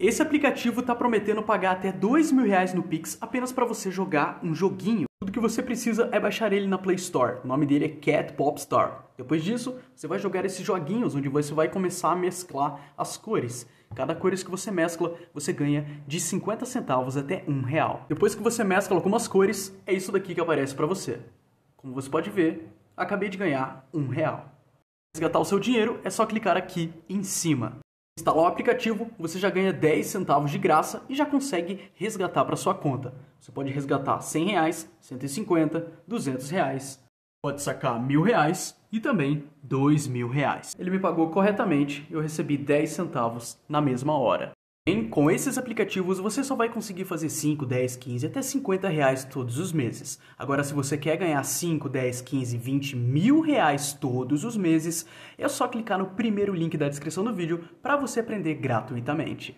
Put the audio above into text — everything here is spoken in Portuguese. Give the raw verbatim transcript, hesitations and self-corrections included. Esse aplicativo está prometendo pagar até dois mil reais no Pix apenas para você jogar um joguinho. Tudo que você precisa é baixar ele na Play Store. O nome dele é Cat Pop Star. Depois disso, você vai jogar esses joguinhos onde você vai começar a mesclar as cores. Cada cores que você mescla, você ganha de cinquenta centavos até um real. Depois que você mescla algumas cores, é isso daqui que aparece para você. Como você pode ver, acabei de ganhar um real. Para resgatar o seu dinheiro, é só clicar aqui em cima. Instalar o aplicativo, você já ganha dez centavos de graça e já consegue resgatar para sua conta. Você pode resgatar cem reais, cento e cinquenta, duzentos reais, pode sacar mil reais e também dois mil reais. Ele me pagou corretamente e eu recebi dez centavos na mesma hora. Bem, com esses aplicativos você só vai conseguir fazer cinco, dez, quinze até cinquenta reais todos os meses. Agora, se você quer ganhar cinco, dez, quinze, vinte mil reais todos os meses, é só clicar no primeiro link da descrição do vídeo para você aprender gratuitamente.